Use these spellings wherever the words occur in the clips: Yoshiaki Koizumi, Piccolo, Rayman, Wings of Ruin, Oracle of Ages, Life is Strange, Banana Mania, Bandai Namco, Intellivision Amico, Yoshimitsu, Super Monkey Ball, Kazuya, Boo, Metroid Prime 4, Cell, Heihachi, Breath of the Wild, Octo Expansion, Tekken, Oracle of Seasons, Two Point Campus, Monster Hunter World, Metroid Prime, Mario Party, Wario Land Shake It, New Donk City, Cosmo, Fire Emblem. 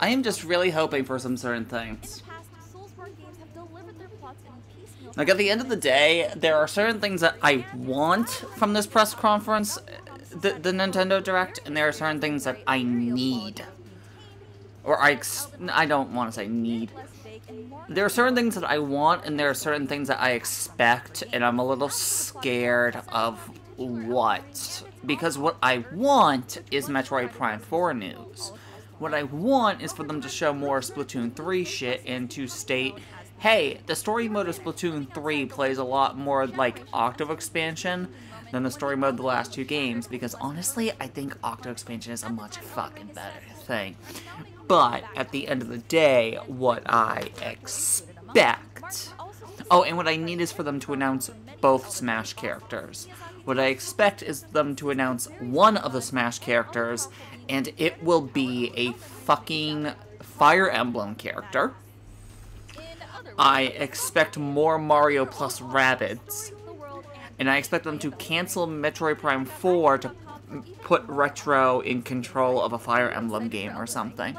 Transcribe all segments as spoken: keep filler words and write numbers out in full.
I am just really hoping for some certain things. Like, at the end of the day, there are certain things that I want from this press conference, the, the Nintendo Direct, and there are certain things that I need. Or I, ex I don't want to say need. There are certain things that I want, and there are certain things that I expect, and I'm a little scared of what. Because what I want is Metroid Prime four news. What I want is for them to show more Splatoon three shit and to state, hey, the story mode of Splatoon three plays a lot more like Octo Expansion than the story mode of the last two games, because honestly, I think Octo Expansion is a much fucking better thing. But at the end of the day, what I expect... Oh, and what I need is for them to announce both Smash characters. What I expect is them to announce one of the Smash characters, and it will be a fucking Fire Emblem character. I expect more Mario plus Rabbids, and I expect them to cancel Metroid Prime four to put Retro in control of a Fire Emblem game or something.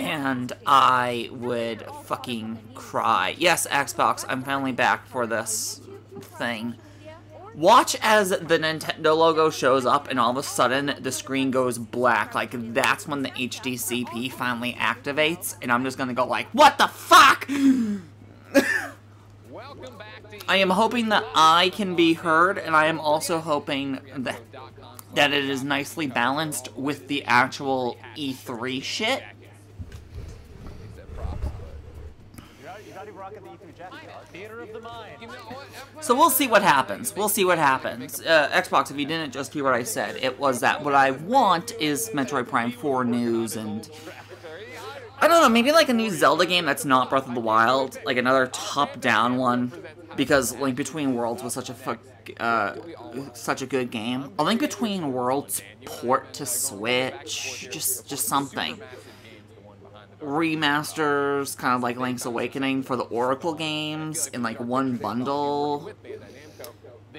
And I would fucking cry. Yes, Xbox, I'm finally back for this thing. Watch as the Nintendo logo shows up and all of a sudden the screen goes black. Like, that's when the H D C P finally activates, and I'm just gonna go like, what the fuck? I am hoping that I can be heard, and I am also hoping that, that it is nicely balanced with the actual E three shit. So we'll see what happens. We'll see what happens. Uh, Xbox, if you didn't just hear what I said, it was that what I want is Metroid Prime four news and... I don't know, maybe like a new Zelda game that's not Breath of the Wild. Like another top-down one. Because Link Between Worlds was such a fuck, uh, such a good game. A Link Between Worlds port to Switch. Just, just something. Remasters, kind of like Link's Awakening for the Oracle games in like one bundle.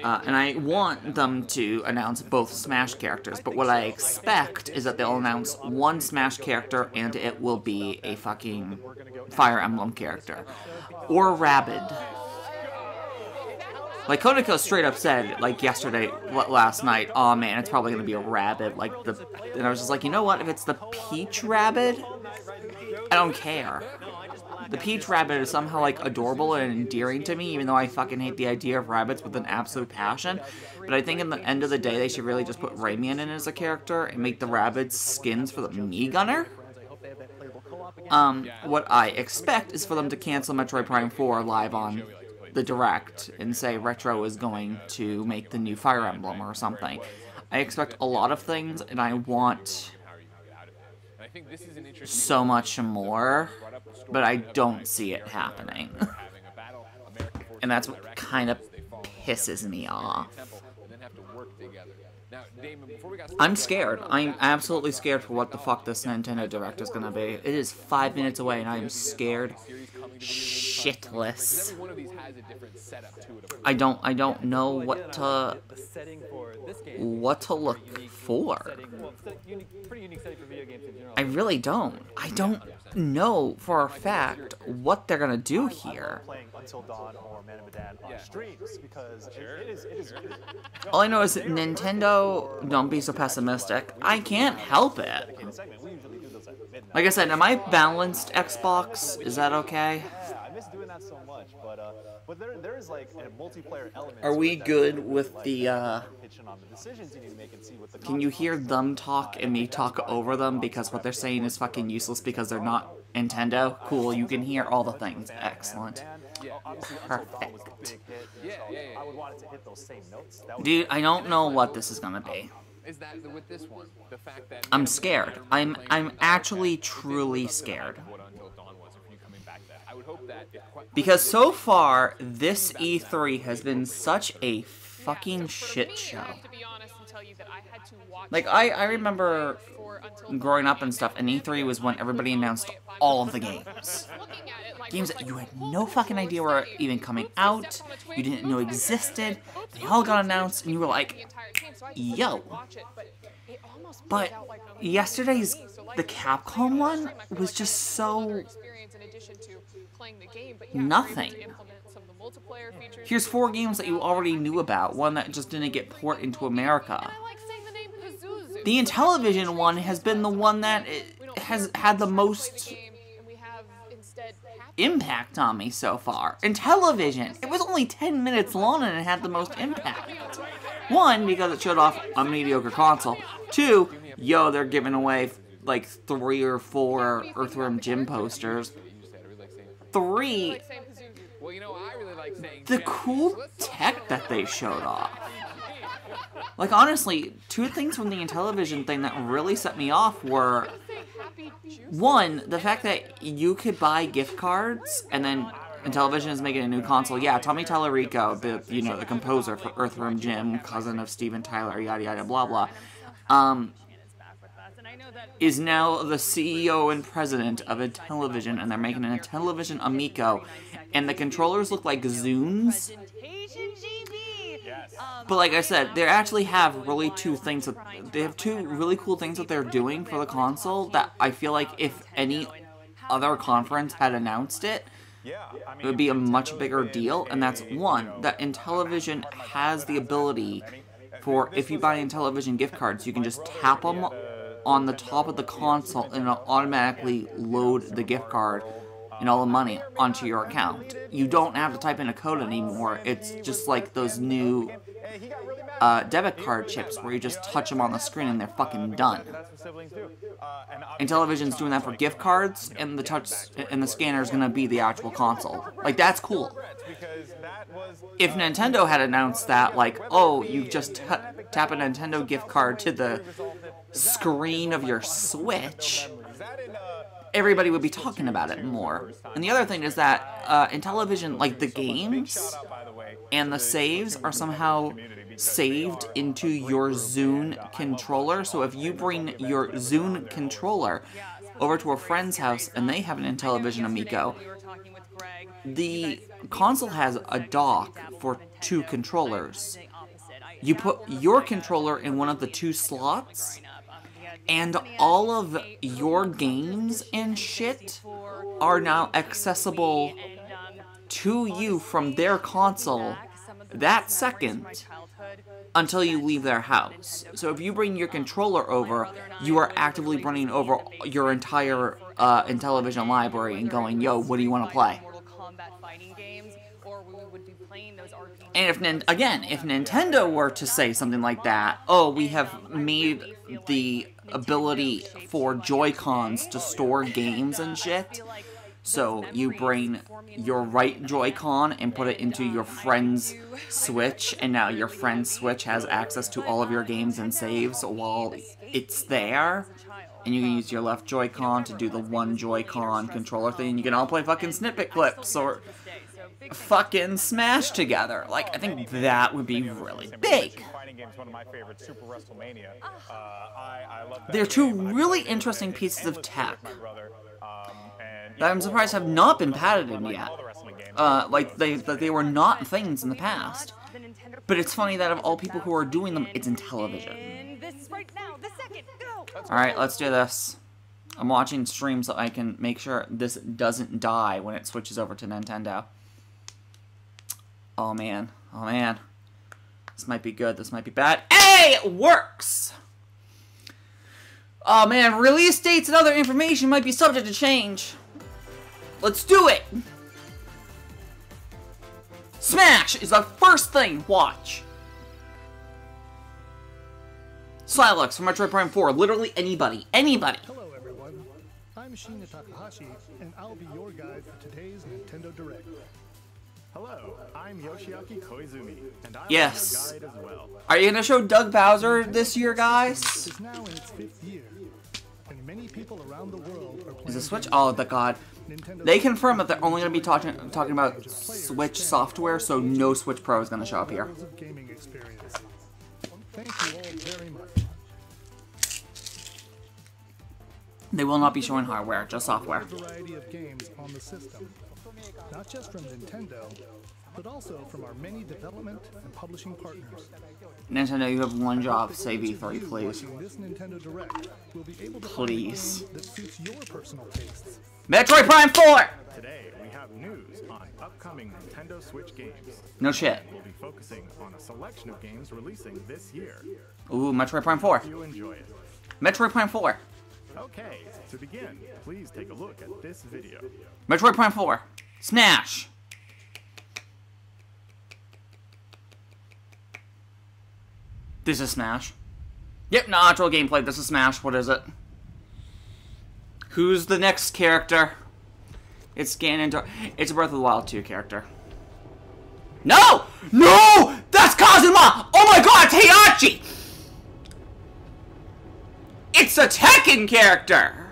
Uh, and I want them to announce both Smash characters, but what I expect is that they'll announce one Smash character and it will be a fucking Fire Emblem character. Or Rabid. Like, Kodako straight up said, like, yesterday, last night, oh man, it's probably gonna be a rabbit, like, the... And I was just like, you know what, if it's the Peach Rabbit, I don't care. The Peach Rabbit is somehow, like, adorable and endearing to me, even though I fucking hate the idea of rabbits with an absolute passion. But I think in the end of the day, they should really just put Rayman in as a character and make the rabbits skins for the Mii Gunner. Um, what I expect is for them to cancel Metroid Prime four live on the Direct and say Retro is going to make the new Fire Emblem or something. I expect a lot of things, and I want so much more, but I don't see it happening. And that's what kind of pisses me off. I'm scared. I'm absolutely scared for what the fuck this Nintendo Direct is gonna be. It is five minutes away, and I am scared shitless. I don't. I don't know what to what to look for. I really don't. I don't know for a fact what they're gonna do here. All I know is Nintendo. Don't be so pessimistic. I can't help it. Like I said, am I balanced, Xbox? Is that okay? Are we good with the, uh... Can you hear them talk and me talk over them because what they're saying is fucking useless because they're not Nintendo? Cool, you can hear all the things. Excellent. Perfect. Dude, I don't know what this is gonna be. I'm scared. I'm I'm actually truly scared. Because so far, this E three has been such a fucking shit show. Like, I, I remember growing up and stuff, and E three was when everybody announced all of the games. Games that you had no fucking idea were even coming out, you didn't know existed, they all got announced, and you were like, yo. But yesterday's, the Capcom one, was just so nothing. Here's four games that you already knew about, one that just didn't get ported into America. The Intellivision one has been the one that has had the most impact on me so far. Intellivision! It was only ten minutes long and it had the most impact. One, because it showed off a mediocre console. Two, yo, they're giving away like three or four Earthworm Jim posters. Three, the cool tech that they showed off. Like, honestly, two things from the Intellivision thing that really set me off were, one, the fact that you could buy gift cards, and then Intellivision is making a new console. Yeah, Tommy Tallarico, the, you know, the composer for Earthworm Jim, cousin of Steven Tyler, yada yada, blah blah, um, is now the C E O and president of Intellivision, and they're making an Intellivision Amico, and the controllers look like Zooms. But like I said, they actually have really two things that, they have two really cool things that they're doing for the console that I feel like if any other conference had announced it, it would be a much bigger deal. And that's one, that Intellivision has the ability for, if you buy Intellivision gift cards, you can just tap them on the top of the console and it'll automatically load the gift card and all the money onto your account. You don't have to type in a code anymore. It's just like those new uh, debit card chips where you just touch them on the screen and they're fucking done. Intellivision's doing that for gift cards, and the touch and the scanner is gonna be the actual console. Like, that's cool. If Nintendo had announced that, like, oh, you just t tap a Nintendo gift card to the screen of your Switch, everybody would be talking about it more. And the other thing is that uh, Intellivision, like, the games and the saves are somehow saved into your Zune controller. So if you bring your Zune controller over to a friend's house and they have an Intellivision Amico, the console has a dock for two controllers. You put your controller in one of the two slots, and all of your games and shit are now accessible to you from their console that second until you leave their house. So if you bring your controller over, you are actively running over your entire uh, Intellivision library and going, yo, what do you want to play? And if, Nin again, if Nintendo were to say something like that, oh, we have made the ability for Joy-Cons to store games and shit, so you bring your right Joy-Con and put it into your friend's Switch, and now your friend's Switch has access to all of your games and saves while it's there, and you can use your left Joy-Con to do the one Joy-Con controller thing, and you can all play fucking snippet clips or fucking Smash together. Like, I think that would be really big. They're two really interesting pieces of tech that I'm surprised have not been patented yet. Uh, like, they, that they were not things in the past. But it's funny that of all people who are doing them, it's Intellivision. Alright, let's do this. I'm watching streams so I can make sure this doesn't die when it switches over to Nintendo. Oh man, oh man. This might be good, this might be bad. Hey, it works! Oh man, release dates and other information might be subject to change. Let's do it! Smash is the first thing, watch. Silux from Metroid Prime four, literally anybody, anybody. Hello everyone, I'm Shinya Takahashi, and I'll be your guide for today's Nintendo Direct. Hello, I'm Yoshiaki Koizumi, and I'm yes. your guide as well. Are you gonna show Doug Bowser this year, guys? It's now in its fifth year, and many people around the world are playing. Is it Switch? Oh, the god. Nintendo they confirmed that they're only gonna be talking talking about Switch software, so no Switch Pro is gonna show up here. Gaming experience. Thank you all very much. They will not be showing hardware, just software. A variety of games on the system. not just from Nintendo, but also from our many development and publishing partners. Nintendo, you have one job, say E three, please. This Nintendo Direct will be able to please. That suits your personal tastes. Metroid Prime four! Today, we have news on upcoming Nintendo Switch games. No shit. We'll be focusing on a selection of games releasing this year. Ooh, Metroid Prime four. You enjoy it. Metroid Prime four. Okay, to begin, please take a look at this video. Metroid Prime four. Smash! This is Smash. Yep, no, actual gameplay. This is Smash. What is it? Who's the next character? It's Ganon. It's a Breath of the Wild two character. No! No! That's Kazuma! Oh my god, it's Heihachi! It's a Tekken character!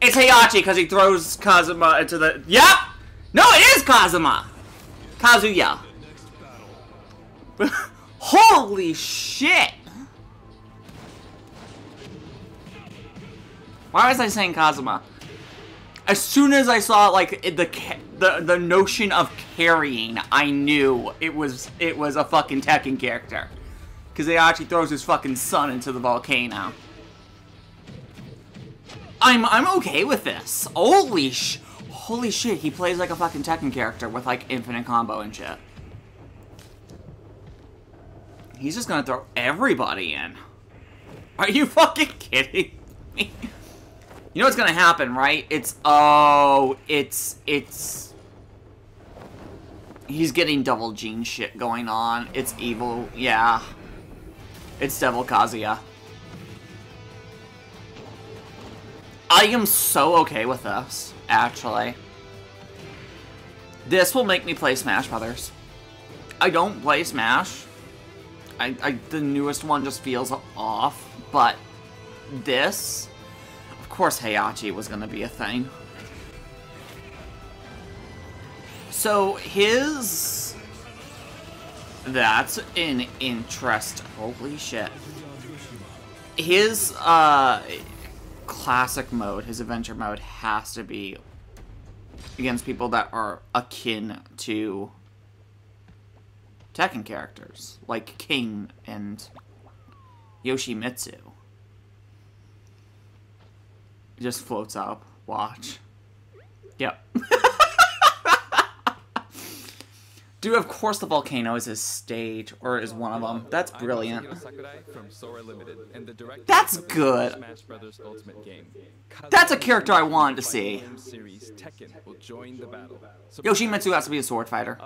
It's Heihachi because he throws Kazuma into the... Yep! No, it is Kazuma! Kazuya. Holy shit! Why was I saying Kazuma? As soon as I saw like the the the notion of carrying, I knew it was it was a fucking Tekken character, because Heihachi throws his fucking son into the volcano. I'm I'm okay with this. Holy sh! Holy shit! He plays like a fucking Tekken character with like infinite combo and shit. He's just gonna throw everybody in. Are you fucking kidding me? You know what's gonna happen, right? It's oh, it's it's. He's getting double gene shit going on. It's evil, yeah. It's Devil Kazuya. I am so okay with this, actually. This will make me play Smash Brothers. I don't play Smash. I, I, the newest one just feels off, but this, of course Heihachi was going to be a thing. So his, that's an interest, holy shit. His uh, classic mode, his adventure mode has to be against people that are akin to Tekken characters, like King and Yoshimitsu. It just floats up. Watch. Yep. Dude, of course the volcano is his stage, or is one of them. That's brilliant. That's good. That's a character I wanted to see. Yoshimitsu has to be a sword fighter.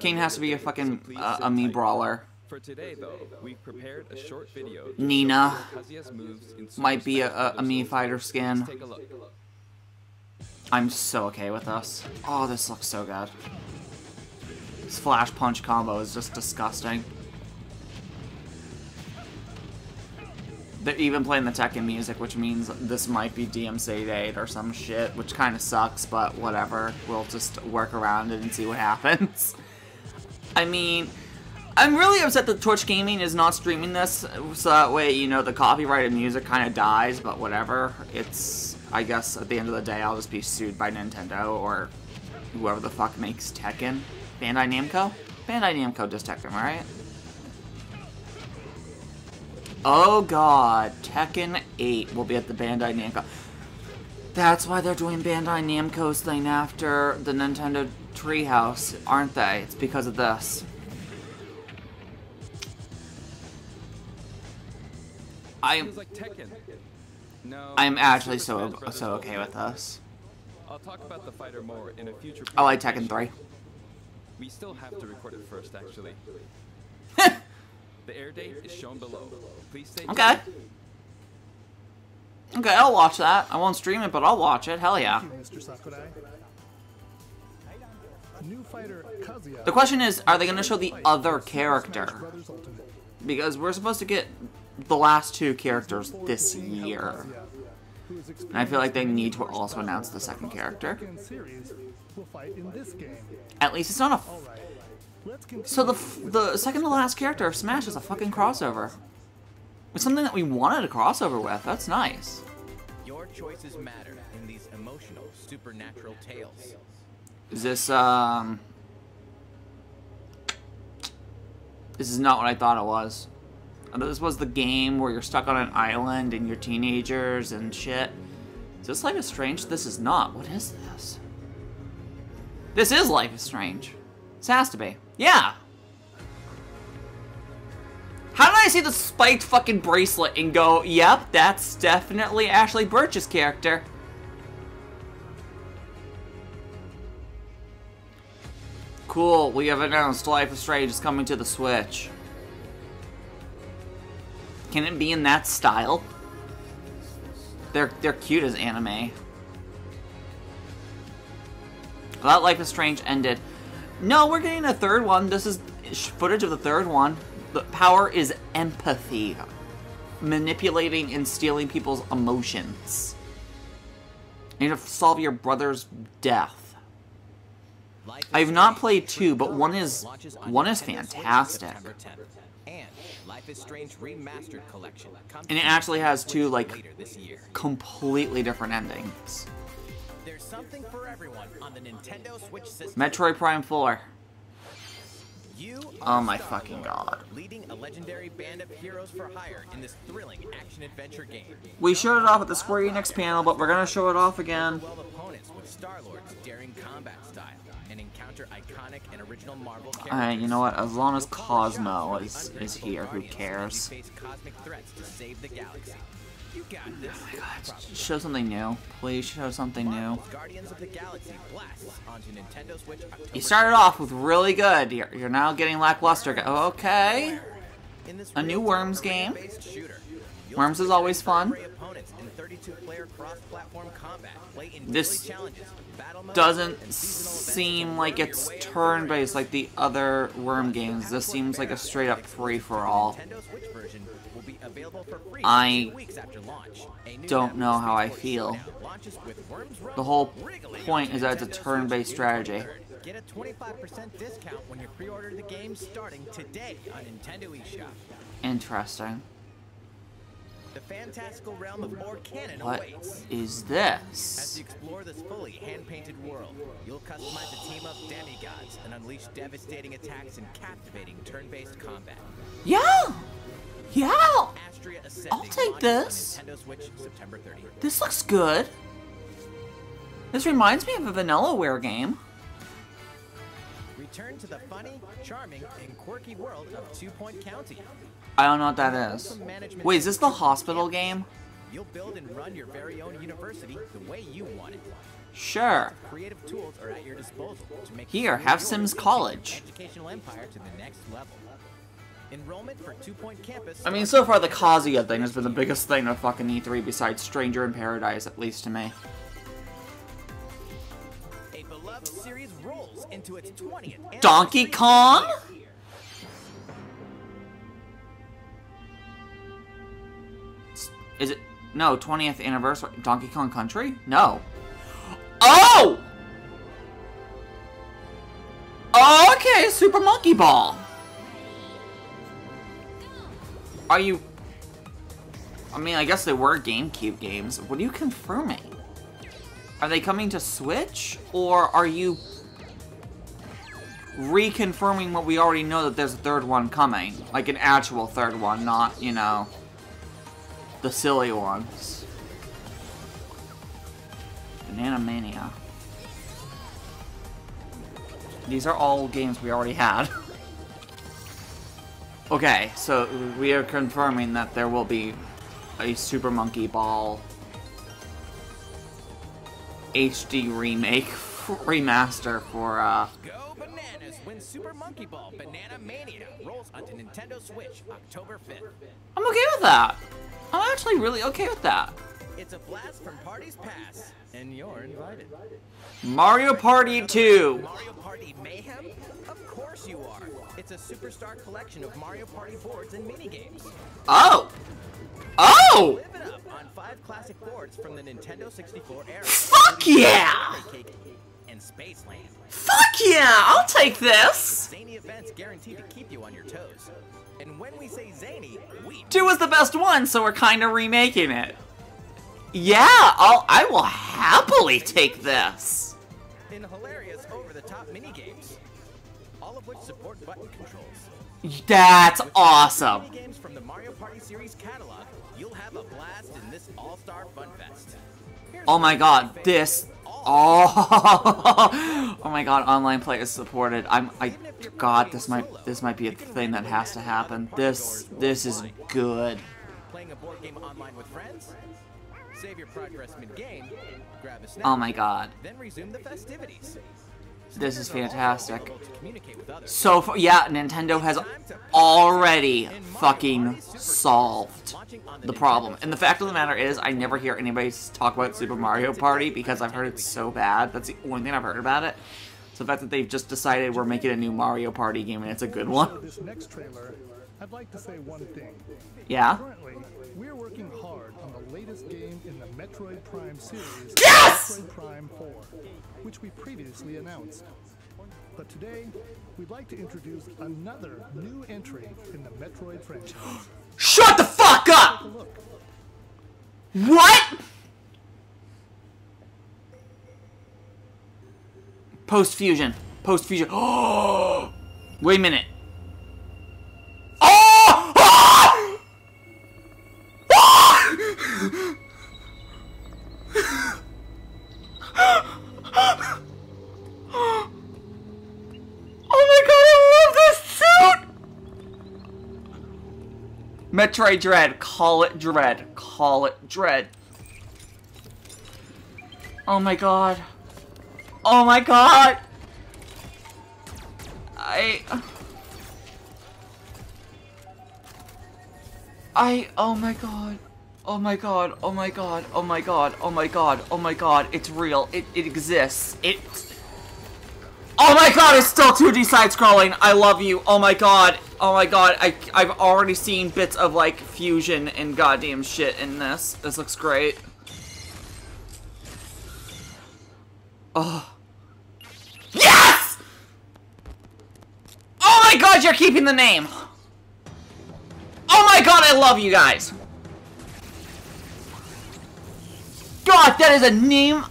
King has to be a fucking uh, a mean brawler. For today, though, we've prepared a short video. Nina might be a, a, a me fighter skin. I'm so okay with this. Oh, this looks so good. This flash punch combo is just disgusting. They're even playing the Tekken music, which means this might be D M C eight or some shit, which kind of sucks, but whatever. We'll just work around it and see what happens. I mean, I'm really upset that Twitch Gaming is not streaming this, so that way, you know, the copyrighted music kind of dies, but whatever. It's, I guess, at the end of the day, I'll just be sued by Nintendo or whoever the fuck makes Tekken. Bandai Namco? Bandai Namco does Tekken, right? Oh god, Tekken eight will be at the Bandai Namco. That's why they're doing Bandai Namco's thing after the Nintendo Treehouse, aren't they? It's because of this. I'm... I'm actually so, so okay with this. I like Tekken three. We still have to record it first, actually. The air date is shown below. Please stay tuned. Okay. Okay, I'll watch that. I won't stream it, but I'll watch it. Hell yeah. The question is, are they going to show the other character? Because we're supposed to get the last two characters this year. And I feel like they need to also announce the second character. At least it's not a. F so the f the second to last character of Smash is a fucking crossover. It's something that we wanted a crossover with. That's nice. Your Your choices matter in these emotional, supernatural tales. Is this, um... this is not what I thought it was. I thought this was the game where you're stuck on an island and you're teenagers and shit. Is this Life is Strange? This is not. What is this? This is Life is Strange. This has to be. Yeah! How did I see the spiked fucking bracelet and go, yep, that's definitely Ashley Birch's character? Cool, we have announced Life is Strange is coming to the Switch. Can it be in that style? They're, they're cute as anime. That Life is Strange ended. No, we're getting a third one. This is footage of the third one. The power is empathy. Manipulating and stealing people's emotions. You need to solve your brother's death. I've not played two, but one is one is fantastic. And Life is Strange Remastered Collection. And it actually has two, like, completely different endings. There's something for everyone on the Nintendo Switch system. Metroid Prime four. Oh my fucking god. Leading a legendary band of heroes for hire in this thrilling action-adventure game. We showed it off at the Square Enix panel, but we're gonna show it off again. Alright, you know what? As long as Cosmo is, is here, who cares? Oh my god, show something new. Please show something new. You started off with really good. You're, you're now getting lackluster. Oh, okay. A new Worms game. Worms is always fun. This doesn't seem like it's turn-based like the other Worm games. This seems like a straight-up free-for-all. I don't know how I feel. The whole point is that it's a turn-based strategy. Get a twenty-five percent discount when you pre-order the game starting today on Nintendo eShop. Interesting. The fantastical realm of more canon awaits. What is this? As you explore this fully hand-painted world, you'll customize a team of demigods and unleash devastating attacks and captivating turn-based combat. Yeah! Yeah! I'll take this. This looks good. This reminds me of a VanillaWare game. Return to the funny, charming, and quirky world of Two Point County. I don't know what that is. Wait, is this the hospital game? You'll build and run your very own university the way you want it. Sure. Creative tools are at your disposal to make Here, have Sims College. Educational empire to the next level. Enrollment for Two Point Campus. I mean, so far the Kazuya thing has been the biggest thing of fucking E three besides Stranger in Paradise, at least to me. A beloved series rolls into its twentieth. Donkey Kong? Is it? No, twentieth anniversary. Donkey Kong Country? No. Oh! Oh, okay, Super Monkey Ball. Are you... I mean, I guess they were GameCube games. What are you confirming? Are they coming to Switch? Or are you... reconfirming what we already know, that there's a third one coming? Like an actual third one, not, you know... the silly ones. Banana Mania. These are all games we already had. Okay, so we are confirming that there will be a Super Monkey Ball H D remake, remaster for, uh... Go bananas when Super Monkey Ball Banana Mania rolls onto Nintendo Switch October fifth. I'm okay with that. I'm actually really okay with that. It's a blast from parties past, and you're invited. Mario Party two. Mario Party Mayhem? Of course you are. It's a superstar collection of Mario Party boards and minigames. Oh! Oh! Live it up on five classic boards from the Nintendo sixty-four era. Fuck yeah! And Spaceland. Fuck yeah! I'll take this! Zany events guaranteed to keep you on your toes. And when we say zany, we... two was the best one, so we're kind of remaking it. Yeah, I'll, I will happily take this. In hilarious over-the-top minigames, all of which support button controls. That's with awesome. Minigames from the Mario Party series catalog, you'll have a blast in this all-star fun fest. Here's oh my god, this. Oh, oh my god, online play is supported. I'm. I. God, this might. This might be a thing that has to happen. This. This is good. Playing a board game online with friends. Save your progress mid-game, grab a snack, oh my god. Then resume the festivities. This is fantastic. So far, yeah, Nintendo has already fucking solved the problem. And the fact of the matter is, I never hear anybody talk about Super Mario Party because I've heard it's so bad. That's the only thing I've heard about it. So the fact that they've just decided we're making a new Mario Party game and it's a good one. This next trailer, I'd like to say one thing. Yeah? Currently, we're working hard on the latest game in the Metroid Prime series, yes! Metroid Prime four, which we previously announced. But today, we'd like to introduce another new entry in the Metroid franchise. Shut the fuck up! What? Post-fusion. Post-fusion. Oh! Wait a minute. Metroid Dread, call it Dread, call it Dread. Oh my god. Oh my god! I... I... Oh my god. Oh my god, oh my god, oh my god, oh my god, oh my god, it's real, it, it exists, it... Oh my god, it's still two D side-scrolling, I love you, oh my god. Oh my god, I, I've already seen bits of, like, fusion and goddamn shit in this. This looks great. Oh. Yes! Oh my god, you're keeping the name! Oh my god, I love you guys! God, that is a name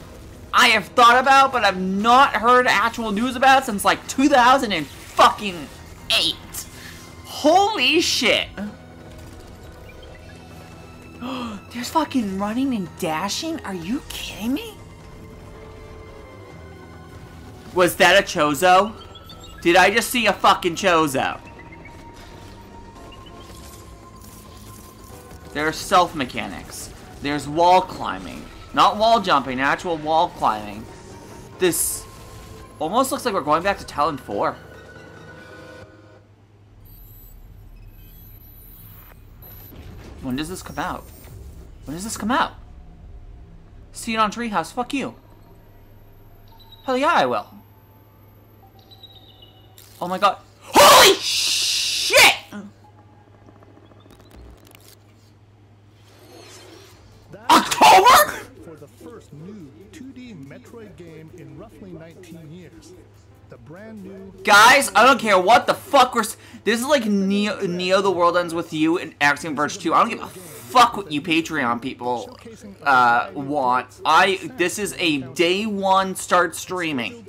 I have thought about, but I've not heard actual news about since, like, two thousand fucking eight. Holy shit! There's fucking running and dashing? Are you kidding me? Was that a Chozo? Did I just see a fucking Chozo? There's stealth mechanics. There's wall climbing. Not wall jumping, actual wall climbing. This almost looks like we're going back to Talon four. When does this come out? When does this come out? See it on Treehouse, fuck you. Hell yeah, I will. Oh my god. Holy shit! October?! For the first new two D Metroid game in roughly nineteen years. The brand new guys, I don't care what the fuck we're s this is like Neo, Neo the World Ends With You and Axiom Verge two. I don't give a fuck what you Patreon people uh, want. I this is a day one start streaming.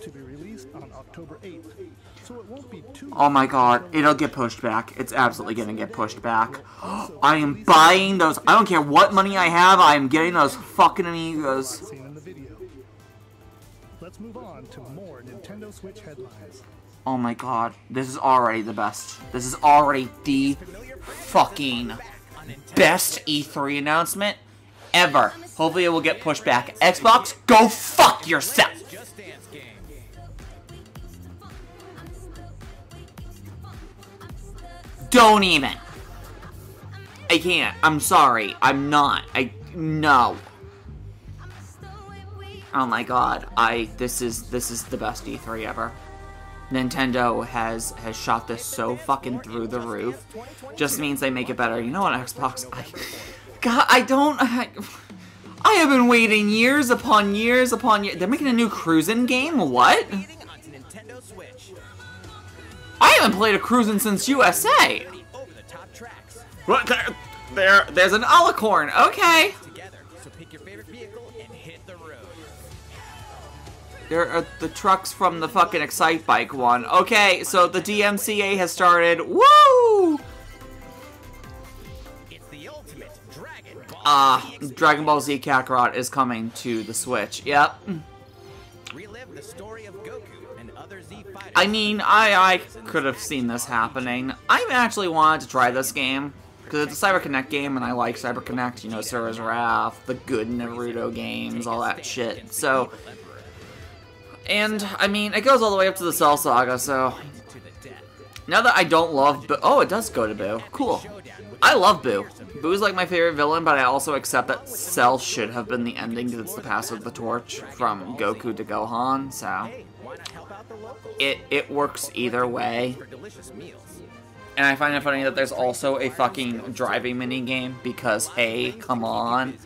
Oh my god, it'll get pushed back. It's absolutely gonna get pushed back. I am buying those. I don't care what money I have, I am getting those fucking amigos. Let's move on to more Nintendo Switch headlines. Oh my god, this is already the best. This is already the fucking best E three announcement ever. Hopefully it will get pushed back. Xbox, go fuck yourself! Don't even. I can't. I'm sorry. I'm not. I... No. Oh my god, I, this is, this is the best E three ever. Nintendo has, has shot this so fucking through the roof. Just means they make it better. You know what, Xbox, I, god, I don't, I, I have been waiting years upon years upon years. They're making a new cruising game? What? I haven't played a cruising since U S A. What? There, there's an alicorn, okay. and hit the road. There are the trucks from the fucking Excite Bike one. Okay, so the D M C A has started. Woo! It's the ultimate Dragon Ball. Ah, uh, Dragon Ball Z Kakarot is coming to the Switch. Yep. Relive the story of Goku and other Z fighters. I mean, I I could have seen this happening. I actually wanted to try this game because it's a CyberConnect game, and I like CyberConnect. You know, Serra's Wrath, the good Naruto games, all that shit. So. And, I mean, it goes all the way up to the Cell Saga, so... Now that I don't love Boo... Oh, it does go to Boo. Cool. I love Boo. Boo's like my favorite villain, but I also accept that Cell should have been the ending because it's the pass of the torch from Goku to Gohan, so... It, it works either way. And I find it funny that there's also a fucking driving minigame because, hey, come on...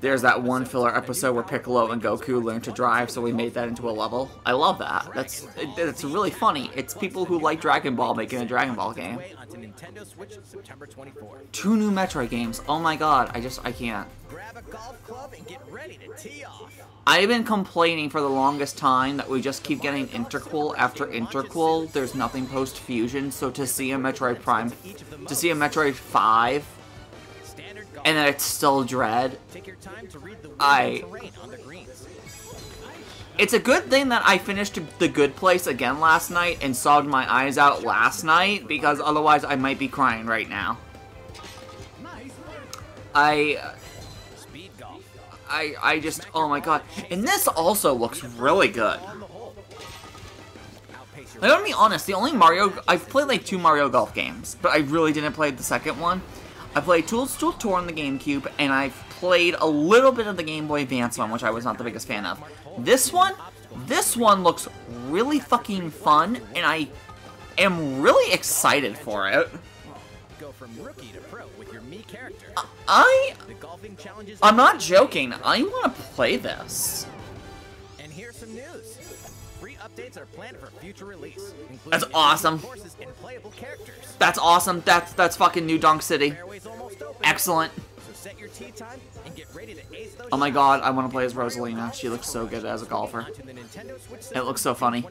There's that one filler episode where Piccolo and Goku learn to drive, so we made that into a level. I love that. That's it's really funny. It's people who like Dragon Ball making a Dragon Ball game. Two new Metroid games. Oh my god, I just, I can't. I've been complaining for the longest time that we just keep getting interquel after interquel. There's nothing post-fusion, so to see a Metroid Prime, to see a Metroid five, and then it's still Dread. I... It's a good thing that I finished The Good Place again last night and sobbed my eyes out last night, because otherwise I might be crying right now. I... I, I just... Oh my god. And this also looks really good. I gotta be honest, the only Mario... I've played like two Mario Golf games, but I really didn't play the second one. I played Tools Tool Tour on the GameCube, and I've played a little bit of the Game Boy Advance one, which I was not the biggest fan of. This one, this one looks really fucking fun, and I am really excited for it. I, I'm not joking. I want to play this. And here's some news. Free updates are planned for future release. That's awesome. That's awesome. That's that's fucking New Donk City. Excellent. Oh my god, I want to play as Rosalina. She looks so good as a golfer. It looks so funny.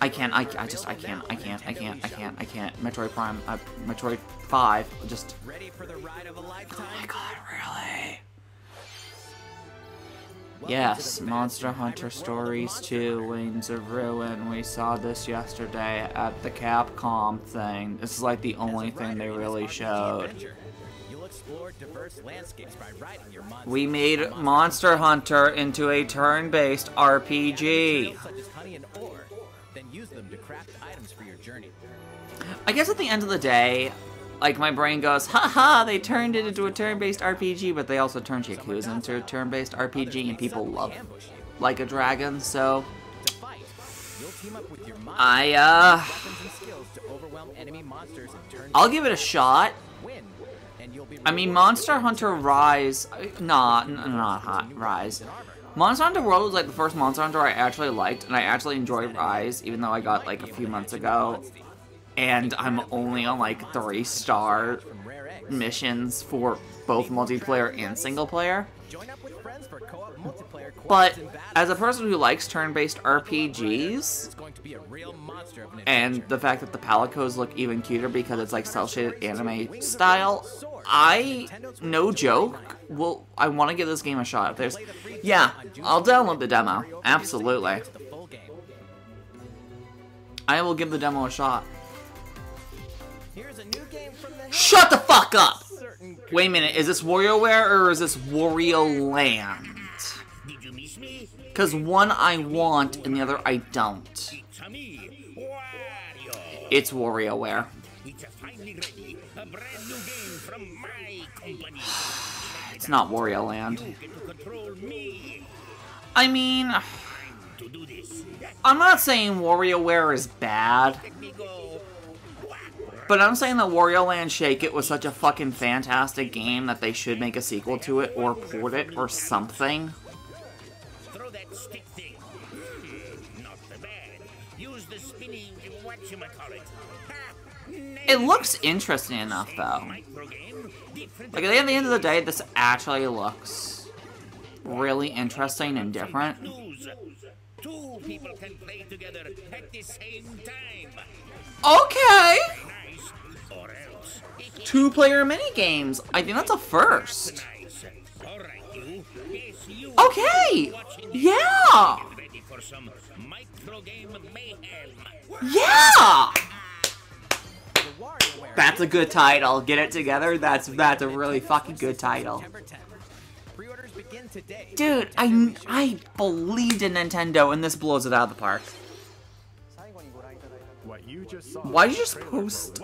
I can't. I, I just. I can't. I can't. I can't. I can't. I can't. Metroid Prime. Uh, Metroid Five. Just. Oh my god, really. Yes, Monster Hunter Stories two, Wings of Ruin. We saw this yesterday at the Capcom thing. This is like the only thing they really showed. We made Monster Hunter into a turn-based R P G. I guess at the end of the day, like, my brain goes, haha, they turned it into a turn-based R P G, but they also turned Yakuza into a turn-based R P G, and people love it like a dragon, so... I, uh... I'll give it a shot. I mean, Monster Hunter Rise... Nah, not hot, Rise. Monster Hunter World was, like, the first Monster Hunter I actually liked, and I actually enjoyed Rise, even though I got, like, a few months ago. And I'm only on like three star missions for both multiplayer and single player. But as a person who likes turn-based R P Gs, and the fact that the Palicos look even cuter because it's like cel-shaded anime style, I, no joke, will I want to give this game a shot. If there's, yeah, I'll download the demo. Absolutely, I will give the demo a shot. Shut the fuck up! Wait a minute, is this WarioWare or is this Wario Land? Because one I want and the other I don't. It's WarioWare. It's not Wario Land. I mean, I'm not saying WarioWare is bad. But I'm saying that Wario Land Shake It was such a fucking fantastic game that they should make a sequel to it, or port it, or something. Throw that stick thing. Hmm, not the bad. Use the spinning whatchamacallit. It looks interesting enough, though. Like, at the end of the day, this actually looks really interesting and different. Two people can play together at the same time. Okay. Two-player minigames. I think that's a first. Okay. Yeah. Yeah. That's a good title. Get it together. That's that's a really fucking good title. Dude, I, I believed in Nintendo, and this blows it out of the park. Why did you just post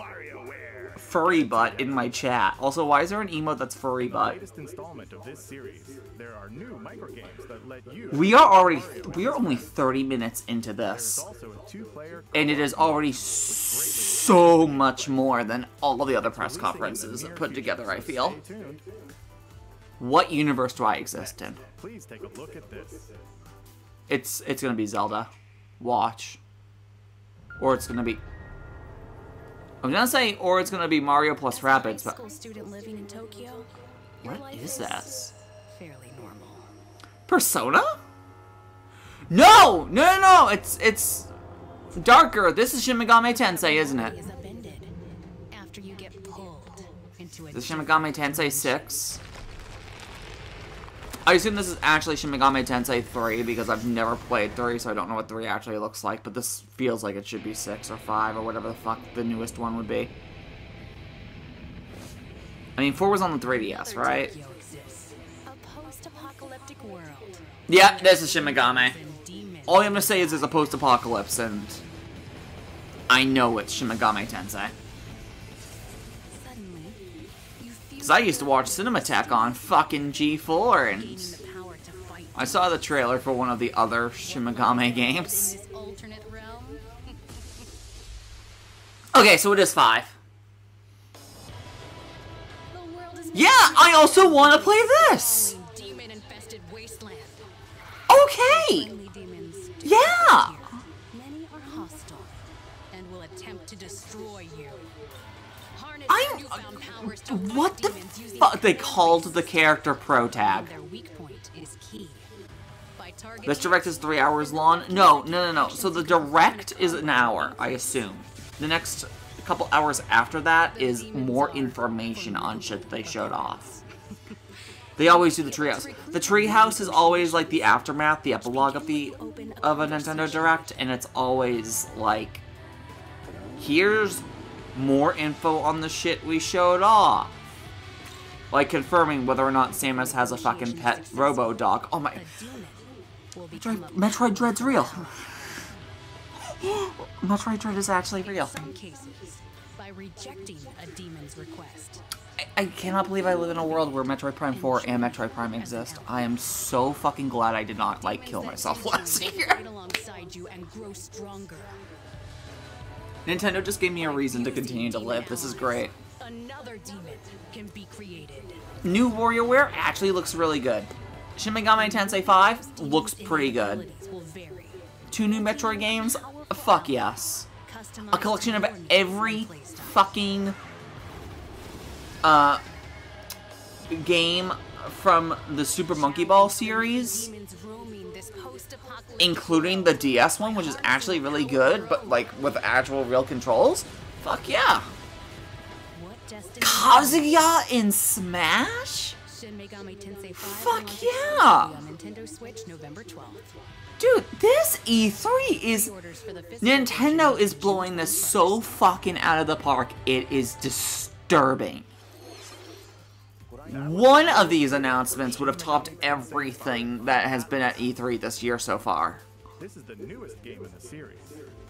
furry butt in my chat? Also, why is there an emote that's furry butt? We are already, we are only thirty minutes into this, and it is already so much more than all of the other press conferences put together, I feel. What universe do I exist in? Please take a look at this. It's it's gonna be Zelda. Watch. Or it's gonna be I'm gonna say or it's gonna be Mario plus Rabbids, but what is this? Fairly normal. Persona? No! No no no! It's it's darker. This is Shin Megami Tensei, isn't it? Is this Shin Megami Tensei six? I assume this is actually Shin Megami Tensei three because I've never played three, so I don't know what three actually looks like, but this feels like it should be six or five or whatever the fuck the newest one would be. I mean, four was on the three D S, right? A post-apocalyptic world. Yeah, this is Shin Megami. All I'm gonna say is there's a post-apocalypse, and I know it's Shin Megami Tensei. I used to watch Cinematheque on fucking G four, and I saw the trailer for one of the other Shin Megami games. Okay, so it is five. Yeah, I also want to play this! Okay! Yeah! I'm... Uh, what the fuck? They called the character Protag. This direct is three hours long? No, no, no, no. So the direct is an hour, I assume. The next couple hours after that is more information on shit they showed off. They always do the treehouse. The treehouse is always like the aftermath, the epilogue of the of a Nintendo Direct, and it's always like, here's more info on the shit we showed off. Like confirming whether or not Samus has a fucking pet robo-dog. Oh my... Metroid, Metroid Dread's real. Metroid Dread is actually real. I, I cannot believe I live in a world where Metroid Prime four and Metroid Prime exist. I am so fucking glad I did not, like, kill myself last year. Nintendo just gave me a reason to continue to live. This is great. Another demon can be created. New WarioWare actually looks really good. Shin Megami Tensei five looks pretty good. Two new Metroid games? Fuck yes. A collection of every fucking uh, game from the Super Monkey Ball series, including the D S one, which is actually really good, but like with actual real controls. Fuck yeah. Kazuya in Smash? Fuck yeah. Dude, this E three is... Nintendo is blowing this so fucking out of the park. It is disturbing. One of these announcements would have topped everything that has been at E three this year so far. This is the newest game in the series.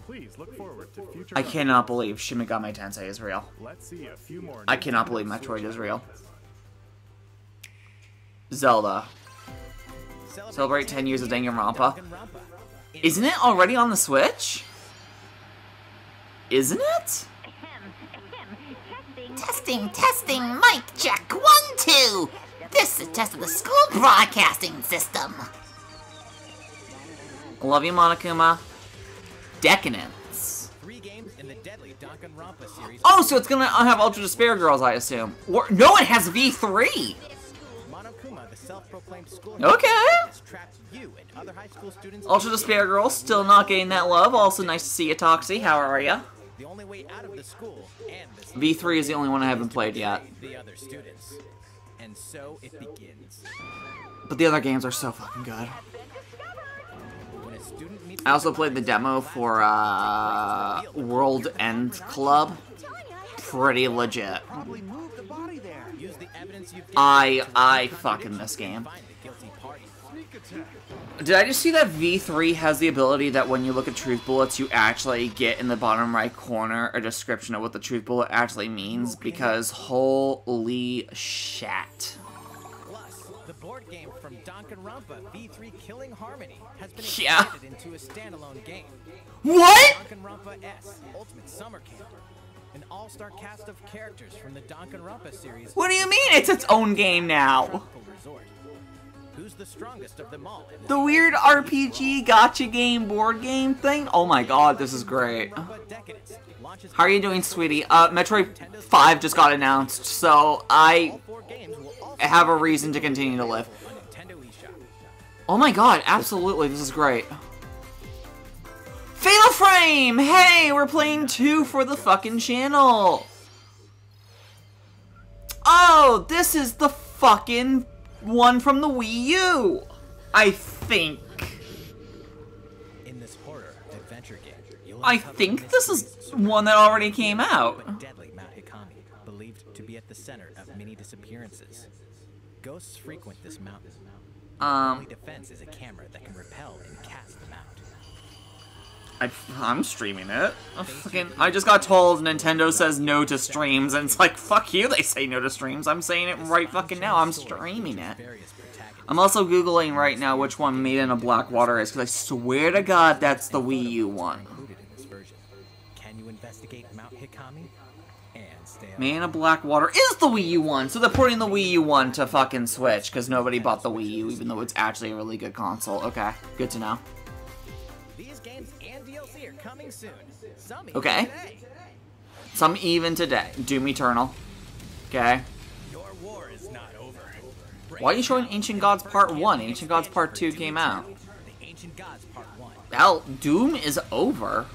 Please look forward to future. I cannot believe Shin Megami Tensei is real. Let's see a few more. I cannot believe Metroid is real. Zelda. Celebrate ten years of Danganronpa. Isn't it already on the Switch? Isn't it? Testing, testing, mic check, one, two! This is a test of the school broadcasting system! Love you, Monokuma. Decadence. Oh, so it's gonna have Ultra Despair Girls, I assume. Or, no, it has V three! self-proclaimed school. Okay. Ultra Despair Girl still not getting that love. Also nice to see you, Toxie. How are ya? V three is the only one I haven't played yet. And so it begins. But the other games are so fucking good. I also played the demo for uh, World End Club. Pretty legit. I I fucking miss this game. Did I just see that V three has the ability that when you look at truth bullets, you actually get in the bottom right corner a description of what the truth bullet actually means? Because holy shit. The board game from Danganronpa V three Killing Harmony has been expanded yeah. into a standalone game. What? Danganronpa S Ultimate Summer Camp. An all-star cast of characters from the Danganronpa series. What do you mean? It's its own game now. Who's the strongest of them all? The weird R P G gotcha game board game thing? Oh my god, this is great. How are you doing, sweetie? Uh, Metroid five just got announced, so I have a reason to continue to live. Oh my god, absolutely, this is great. Fatal Frame! Hey, we're playing two for the fucking channel! Oh, this is the fucking one from the Wii U! I think. In this horror adventure game, you'll I think this is one that already came out. Deadly Mount Hikami, believed to be at the center of many disappearances. Ghosts frequent this mountain. Um. The defense is a camera that can repel and cast them out. I, I'm streaming it. Oh, fucking, I just got told Nintendo says no to streams, and it's like, fuck you, they say no to streams. I'm saying it right fucking now. I'm streaming it. I'm also Googling right now which one Made in a Black Water is, because I swear to God that's the Wii U one. Can you investigate Mount Hikami? Made in a Black Water is the Wii U one, so they're porting the Wii U one to fucking Switch, because nobody bought the Wii U, even though it's actually a really good console. Okay, good to know. Coming soon. Some okay. Even today. Some even today. Doom Eternal. Okay. Your war is not over. Why are you showing Ancient Gods Part one? Ancient Gods Part two came out. Hell, Doom is over.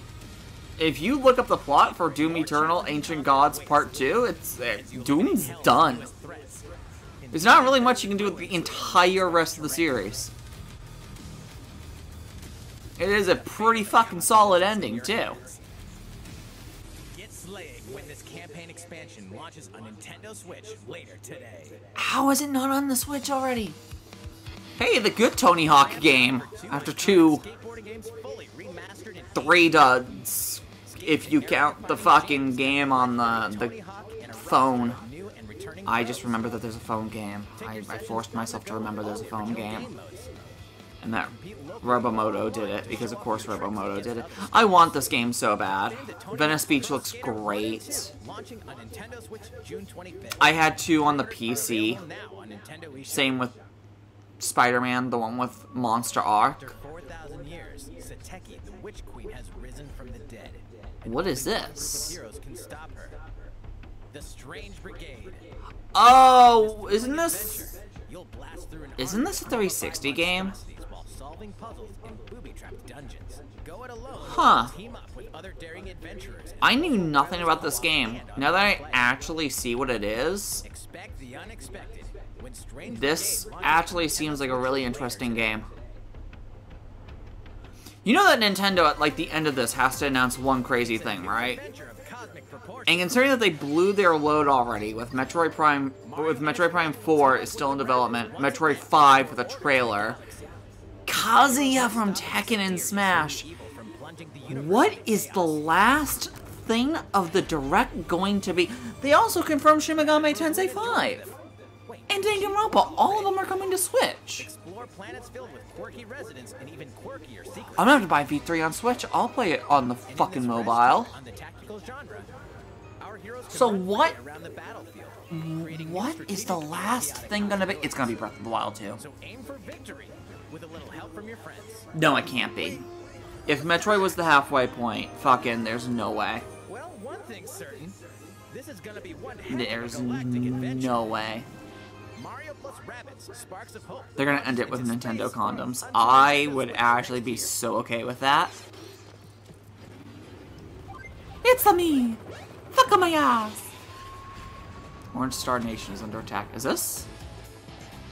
If you look up the plot for Doom Eternal Ancient Gods Part two, it's uh, Doom's done. There's not really much you can do with the entire rest of the series. It is a pretty fucking solid ending, too. Get slayed when this campaign expansion launches on Nintendo Switch later today. How is it not on the Switch already? Hey, the good Tony Hawk game. After two, three duds, if you count the fucking game on the, the phone. I just remember that there's a phone game. I, I forced myself to remember there's a phone game. And that Robomoto did it, because of course Robomoto did it. I want this game so bad. Venice Beach looks great. I had two on the P C. Same with Spider-Man, the one with Monster Arc. What is this? Oh, isn't this... Isn't this a three sixty game? Solving puzzles in booby-trapped dungeons. Go it alone. Huh. Team up with other daring adventurers. I knew nothing about this game. Now that I actually see what it is, expect the unexpected. When strange this actually seems like a really interesting game. You know that Nintendo at like the end of this has to announce one crazy thing, right? And considering that they blew their load already with Metroid Prime, with Metroid Prime four is still in development, Metroid five with a trailer. Kazuya from Tekken and Smash. What is the last thing of the direct going to be? They also confirmed Shin Megami Tensei five and Danganronpa. All of them are coming to Switch. I'm gonna have to buy V three on Switch. I'll play it on the fucking mobile. So what? What is the last thing gonna be? It's gonna be Breath of the Wild too. With a little help from your friends. No, it can't be. If Metroid was the halfway point, fucking, there's no way. Well, one thing's certain. This is gonna be one there's no way. Mario plus Rabbids, Sparks of Hope. They're going to end it with Nintendo condoms. I would actually be so okay with that. It's-a me! Fuck on my ass! Orange Star Nation is under attack. Is this?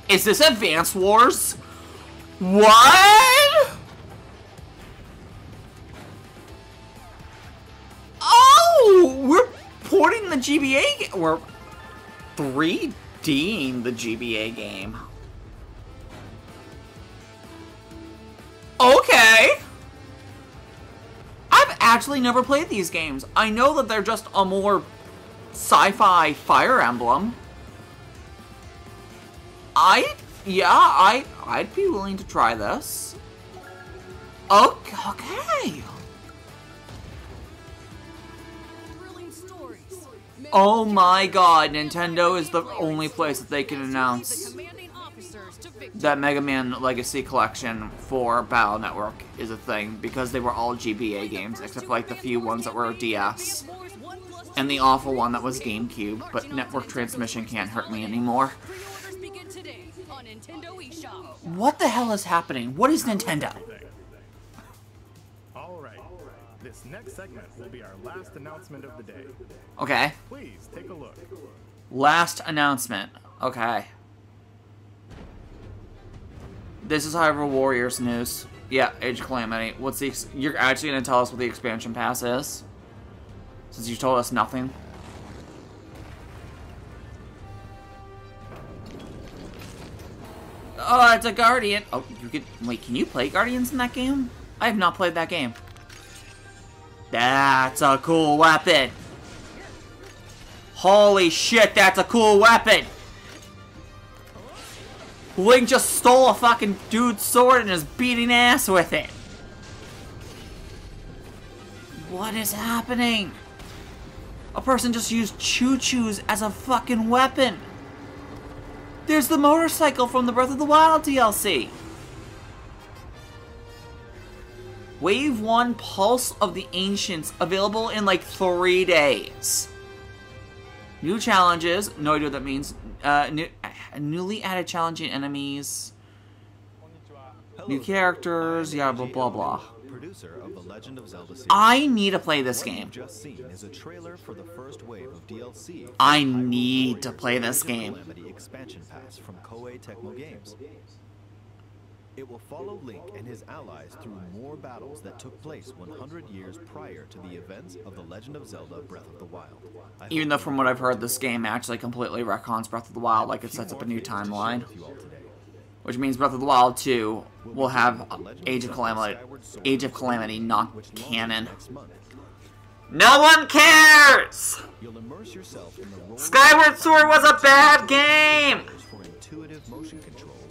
Is this Advance Wars? What? Oh! We're porting the G B A... We're three D-ing the G B A game. Okay! I've actually never played these games. I know that they're just a more sci-fi Fire Emblem. I... Yeah, I, I'd be willing to try this. Oh, okay. Oh my god, Nintendo is the only place that they can announce that Mega Man Legacy Collection for Battle Network is a thing, because they were all G B A games, except for like the few ones that were D S. And the awful one that was GameCube, but network transmission can't hurt me anymore. What the hell is happening? What is Nintendo? Alright. This next segment will be our last announcement of the day. Okay. Please take a look. Last announcement. Okay. This is Hyrule Warriors news. Yeah, Age of Calamity. What's the ex you're actually gonna tell us what the expansion pass is? Since you told us nothing. Oh, it's a Guardian. Oh, you can... Wait, can you play Guardians in that game? I have not played that game. That's a cool weapon. Holy shit, that's a cool weapon. Link just stole a fucking dude's sword and is beating ass with it. What is happening? A person just used choo-choos as a fucking weapon. There's the motorcycle from the Breath of the Wild D L C! Wave one Pulse of the Ancients, available in like three days. New challenges, no idea what that means, uh, new, uh, newly added challenging enemies, new characters, yeah, blah blah blah. Producer of the Legend of Zelda series. I need to play this game. Just seen is a trailer for the first wave of D L C. I need to play this game. Expansion pass from Koei Tecmo Games. It will follow Link and his allies through more battles that took place one hundred years prior to the events of The Legend of Zelda Breath of the Wild. I Even though from what I've heard, this game actually completely retcons Breath of the Wild, like it sets up a new timeline. Which means Breath of the Wild two will have Age of Calamity, Age of Calamity, not canon. No one cares. Skyward Sword was a bad game.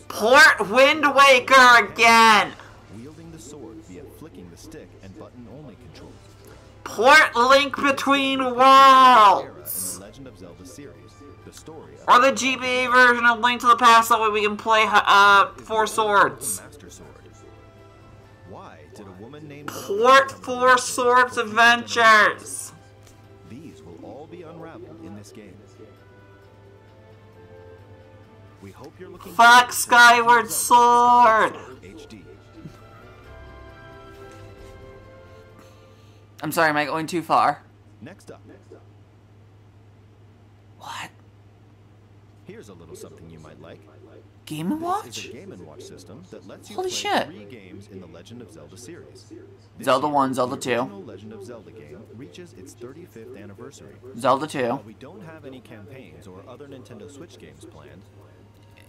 Port Wind Waker again. Port Link Between Worlds. Or the G B A version of Link to the Past, that way we can play uh, Four Swords. Port Four Swords Adventures! These will all be unraveled in this game. We hope you're looking. Fuck Skyward Sword! I'm sorry, am I going too far? Next up. What? Here's a little something you might like. Game and Watch? This is a Game and Watch system that lets you Holy play shit. three games in the Legend of Zelda series. This Zelda one, Zelda two. The Legend of Zelda game reaches its thirty-fifth anniversary. Zelda two. While we don't have any campaigns or other Nintendo Switch games planned.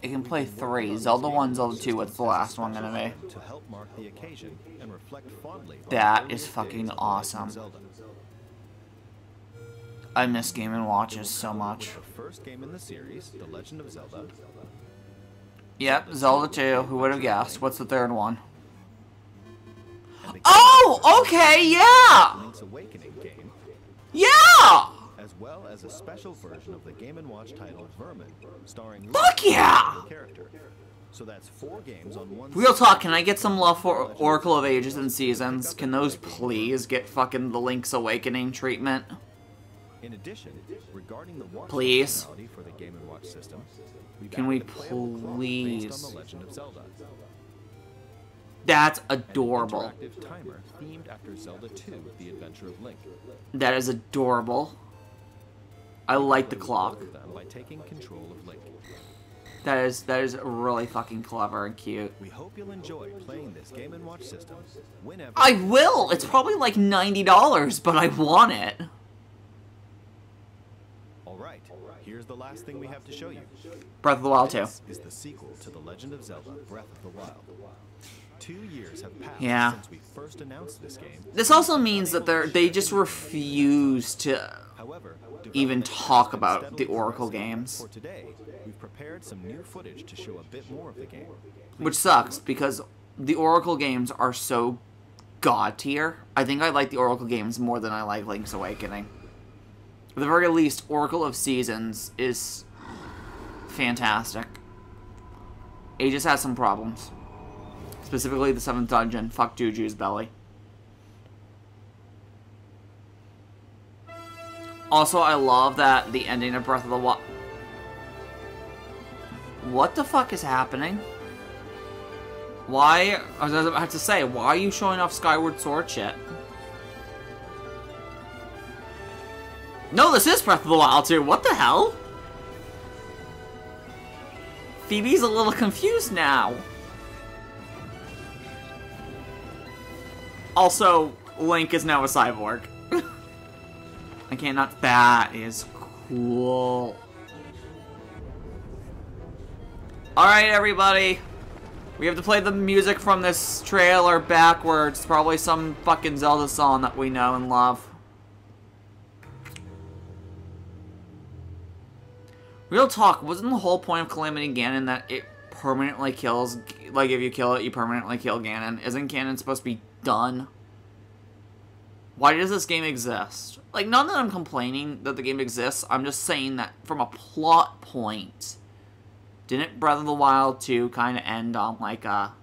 It can play three. Zelda one, Zelda two, what's the last one gonna be? To help mark the occasion and reflect fondly on that is fucking awesome. I miss Game and Watches so much. The first game in the series, The Legend of Zelda. Yep, Zelda two. Who would have guessed? What's the third one? Oh, okay, yeah. Link's Awakening game. Yeah. As well as a special version of the Game and Watch title Vermin, starring Fuck yeah. character. So that's four games on one. Real talk, can I get some love for Oracle of Ages and Seasons? Can those please get fucking the Link's Awakening treatment? In addition, regarding the watch please for the Game and Watch system, can we please? On the Legend of Zelda. That's adorable. Timer themed after Zelda two, The Adventure of Link. That is adorable. I like the clock. By taking control of Link. That is that is really fucking clever and cute. We hope you'll enjoy playing this Game and Watch system whenever. I will. It's probably like ninety dollars, but I want it. All right. Here's the last thing we have to show you. Breath of the Wild two. This is the sequel to The Legend of Zelda: Breath of the Wild. Two years have passed yeah. since we first announced this game. This also means that they they just refuse to However, even talk about the Oracle games. For today, we've prepared some new footage to show a bit more of the game. Please Which sucks because the Oracle games are so god tier. I think I like the Oracle games more than I like Link's Awakening. At the very least, Oracle of Seasons is fantastic. It just has some problems. Specifically, the seventh dungeon. Fuck Juju's belly. Also, I love that the ending of Breath of the Wild. What the fuck is happening? Why? I was about to say, why are you showing off Skyward Sword shit? No, this is Breath of the Wild two. What the hell? Phoebe's a little confused now. Also, Link is now a cyborg. I can't not- that is cool. Alright, everybody. We have to play the music from this trailer backwards. Probably some fucking Zelda song that we know and love. Real talk, wasn't the whole point of Calamity Ganon that it permanently kills- like, if you kill it, you permanently kill Ganon? Isn't Ganon supposed to be done? Why does this game exist? Like, not that I'm complaining that the game exists, I'm just saying that from a plot point, didn't Breath of the Wild two kind of end on like a,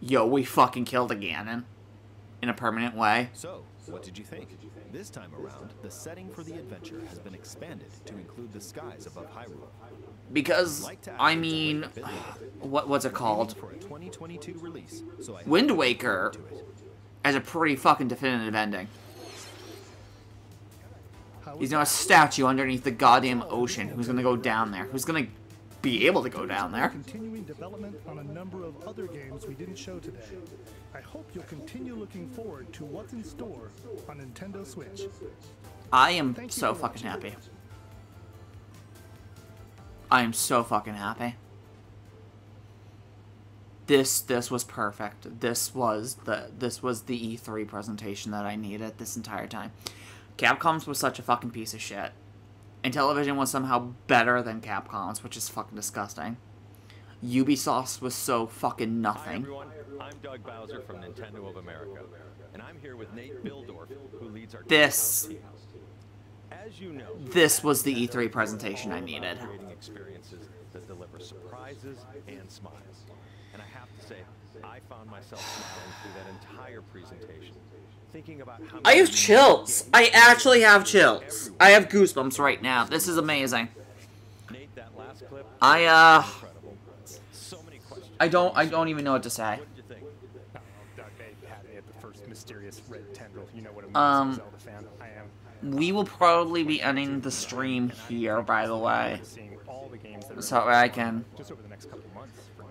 yo, we fucking killed a Ganon in a permanent way? So, what did you think? This time around, the setting for the adventure has been expanded to include the skies above Hyrule. Because, I mean, what what's it called? Wind Waker has a pretty fucking definitive ending. He's now a statue underneath the goddamn ocean. Who's gonna go down there? Who's gonna be able to go down there? Continuing development on a number of other games we didn't show today. I hope you'll continue looking forward to what's in store on Nintendo Switch. I am so fucking happy. I am so fucking happy. This this was perfect. This was the this was the E three presentation that I needed this entire time. Capcom's was such a fucking piece of shit. Intellivision was somehow better than Capcom's, which is fucking disgusting. Ubisoft was so fucking nothing. Hi everyone, I'm Doug Bowser from Nintendo of America, and I'm here with Nate Bildorf, who leads our this. As you know, this was the E three presentation I needed. Experiences that deliver surprises and smiles. And I have to say, I found myself smiling through that entire presentation. Thinking about how I have chills. I actually have chills. I have goosebumps right now. This is amazing. Nate, that last clip, I uh so many questions. I don't I don't even know what to say. Um We will probably be ending the stream here, by the way, so I can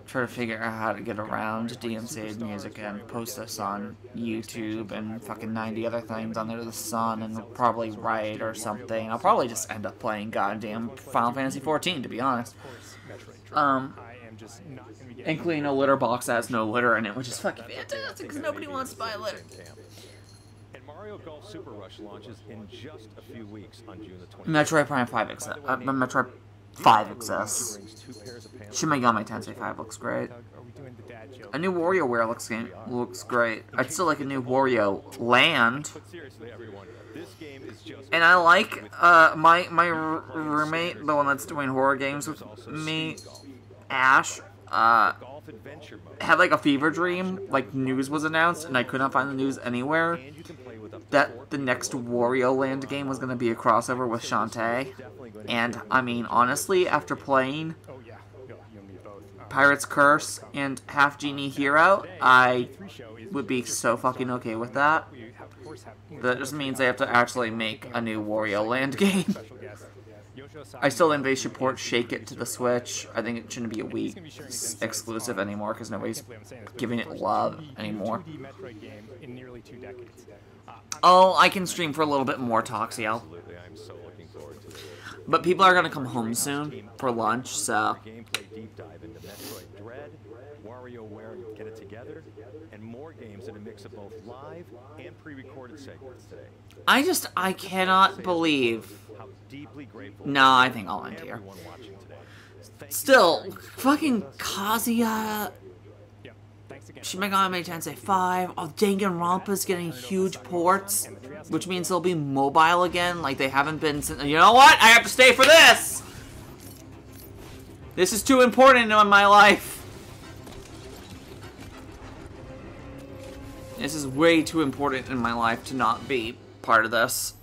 try to figure out how to get around D M C's music and post this on YouTube and fucking ninety other things under the sun and probably write or something. I'll probably just end up playing goddamn Final Fantasy fourteen, to be honest. Um, including a litter box that has no litter in it, which is fucking fantastic because nobody wants to buy a litter. Mario Golf Super Rush launches in just a few weeks on June the twentieth. Metroid Prime five exists. Uh, Metroid five exists. Shin Megami Tensei five looks great. A new WarioWare looks game looks great. I'd still like a new Wario Land. And I like uh my my roommate, the one that's doing horror games with me, Ash. Uh, had like a fever dream, like news was announced, and I could not find the news anywhere. that the next Wario Land game was going to be a crossover with Shantae. And, I mean, honestly, after playing Pirate's Curse and Half Genie Hero, I would be so fucking okay with that. That just means they have to actually make a new Wario Land game. I still think they should port Shake It to the Switch. I think it shouldn't be a Wii exclusive anymore because nobody's giving it love anymore. Oh, I can stream for a little bit more, Toxiel. But people are going to come home soon for lunch, so... WarioWare, Get It Together, and more games in a mix of both live and pre-recorded segments today. I just, I cannot believe. No, I think I'll end here. Still, fucking Kazuya, Shin Megami Tensei five, all Danganronpa's getting huge ports, which means they'll be mobile again, like they haven't been since. You know what? I have to stay for this! This is too important in my life. This is way too important in my life to not be part of this.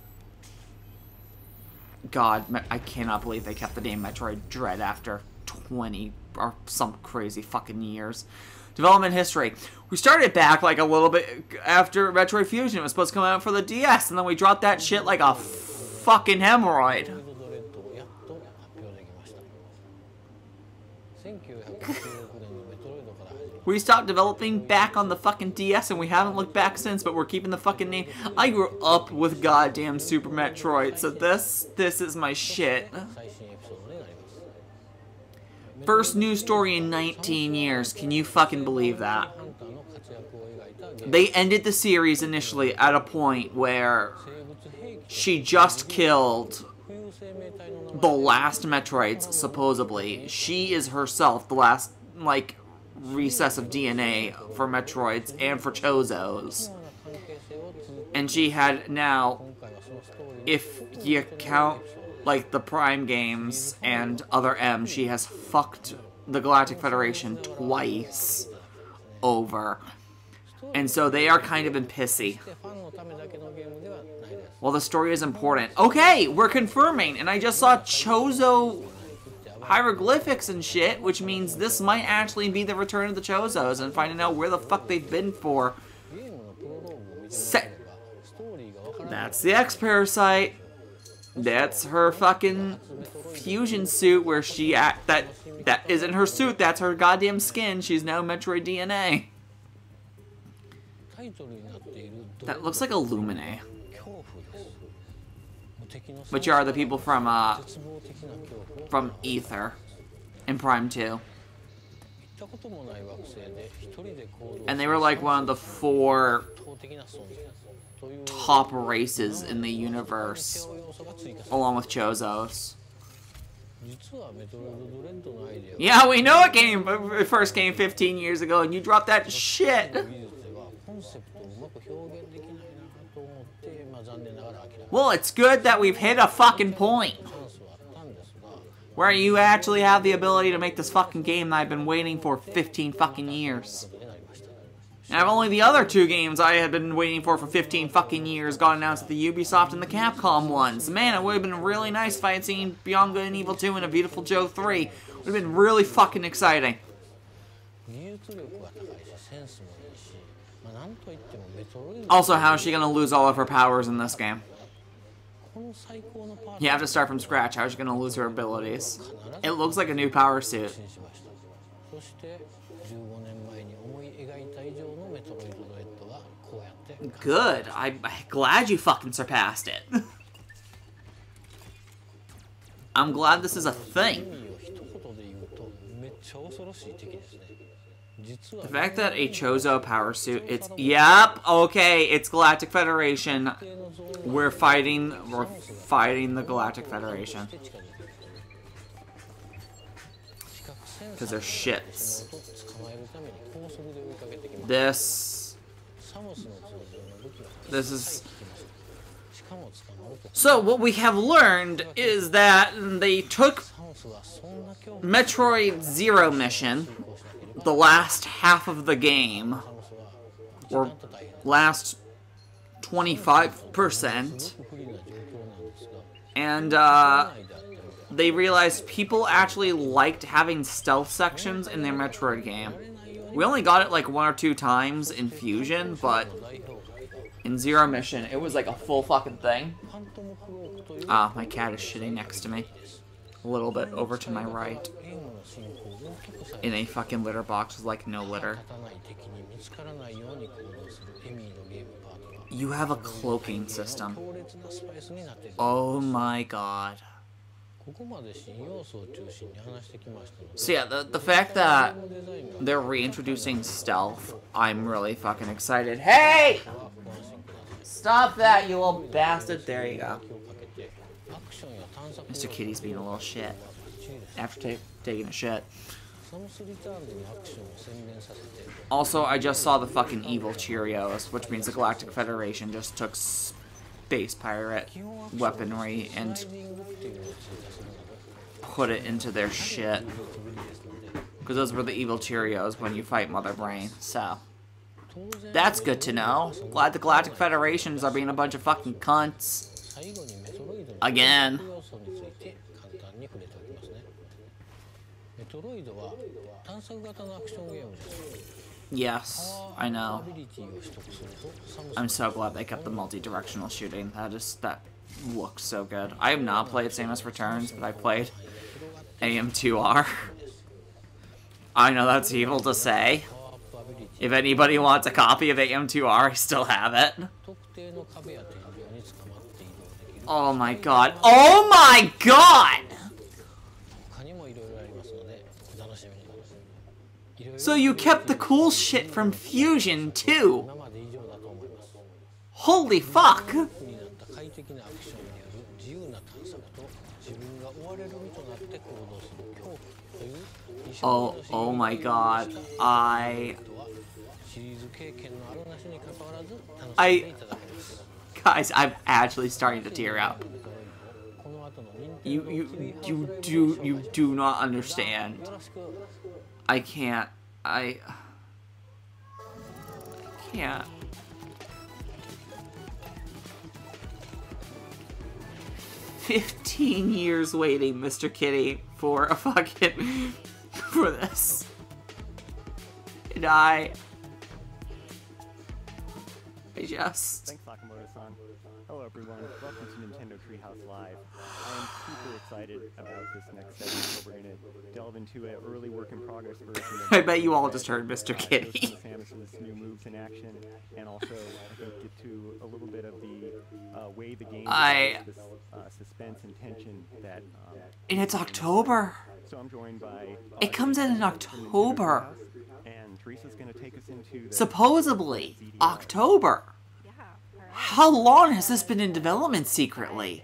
God, I cannot believe they kept the name Metroid Dread after twenty or some crazy fucking years. Development history. We started back like a little bit after Metroid Fusion. It was supposed to come out for the D S, and then we dropped that shit like a fucking hemorrhoid. We stopped developing back on the fucking D S and we haven't looked back since, but we're keeping the fucking name. I grew up with goddamn Super Metroid, so this, this is my shit. First new story in nineteen years. Can you fucking believe that? They ended the series initially at a point where she just killed the last Metroids, supposedly. She is herself the last, like... recessive D N A for Metroids and for Chozos. And she had now, if you count like the Prime games and other M, she has fucked the Galactic Federation twice over. And so they are kind of been pissy. Well, the story is important. Okay, we're confirming, and I just saw Chozo hieroglyphics and shit, which means this might actually be the return of the Chozos and finding out where the fuck they've been for. Se That's the X-Parasite. That's her fucking fusion suit where she at. That, that isn't her suit, that's her goddamn skin. She's now Metroid D N A. That looks like a Lumine. Which are the people from, uh, from Ether in Prime two. And they were like one of the four top races in the universe, along with Chozos. Yeah, we know it came, it first came fifteen years ago, and you dropped that shit! Well, it's good that we've hit a fucking point where you actually have the ability to make this fucking game that I've been waiting for fifteen fucking years. And I've only the other two games I had been waiting for for fifteen fucking years got announced at the Ubisoft and the Capcom ones. Man, it would have been really nice if I had seen Beyond Good and Evil two and A Beautiful Joe three. It would have been really fucking exciting. Also, how is she going to lose all of her powers in this game? You have to start from scratch. How is she going to lose her abilities? It looks like a new power suit. Good. I'm glad you fucking surpassed it. I'm glad this is a thing. The fact that a Chozo power suit, it's, yep, okay, it's Galactic Federation. We're fighting, we're fighting the Galactic Federation. Because they're shits. This, this is... So, what we have learned is that they took Metroid Zero Mission, the last half of the game, or last twenty-five percent. And uh, they realized people actually liked having stealth sections in their Metroid game. We only got it like one or two times in Fusion, but in Zero Mission, it was like a full fucking thing. Ah, my cat is shitting next to me. A little bit over to my right. In a fucking litter box with like no litter. You have a cloaking system. Oh my god. So yeah, the, the fact that they're reintroducing stealth, I'm really fucking excited. Hey! Stop that, you little bastard. There you go. Mister Kitty's being a little shit. After ta taking a shit. Also, I just saw the fucking evil Cheerios, which means the Galactic Federation just took space pirate weaponry and put it into their shit. Because those were the evil Cheerios when you fight Mother Brain, so. That's good to know. Glad the Galactic Federations are being a bunch of fucking cunts. Again. Yes, I know. I'm so glad they kept the multi-directional shooting. That just that looks so good. I have not played Samus Returns, but I played A M two R. I know that's evil to say. If anybody wants a copy of A M two R, I still have it. Oh my god. Oh my god! So you kept the cool shit from Fusion, too! Holy fuck! Oh, oh my god. I... I... Guys, I'm actually starting to tear up. You, you, you do, you do not understand. I can't. I. I can't. Fifteen years waiting, Mister Kitty, for a fucking for this, and I. I just. Thanks, Sakamoto-san. Hello, everyone. Welcome to Nintendo Treehouse Live. I am super excited about this next segment. We're going to delve into an early work in progress version. I bet you all just heard Mister Kitty. Samus's new moves in action, and also get to a little bit of the uh, way the game I... is, uh, suspense and tension that. Um, and it's October. So I'm joined by. Uh, it comes in in October. And Teresa's going to take us into. Supposedly, October. How long has this been in development secretly?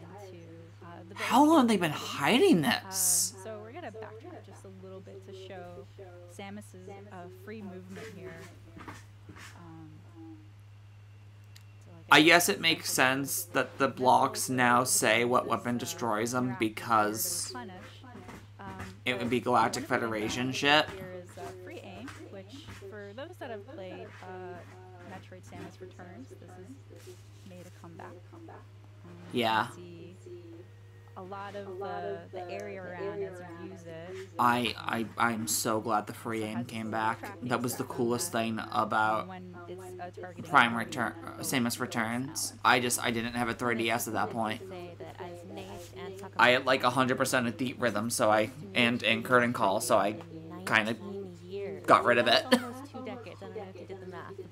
How long have they been hiding this? Um, so we're gonna backtrack just a little bit to show Samus's uh, free movement here. Um, so I, I guess it makes sense that the blocks now say what weapon destroys them because it would be Galactic Federation shit. Here is uh, free aim, which for those that have played. Uh, Metroid Samus Returns. This has made a comeback. Um, yeah. See a lot of the, the area around as you use it. I, I, I'm so glad the free aim came back. That was the coolest thing about Prime Return, Samus Returns. I just, I didn't have a three D S at that point. I had like one hundred percent of Deep Rhythm, so I, and, and Curtain Call, so I kind of got rid of it.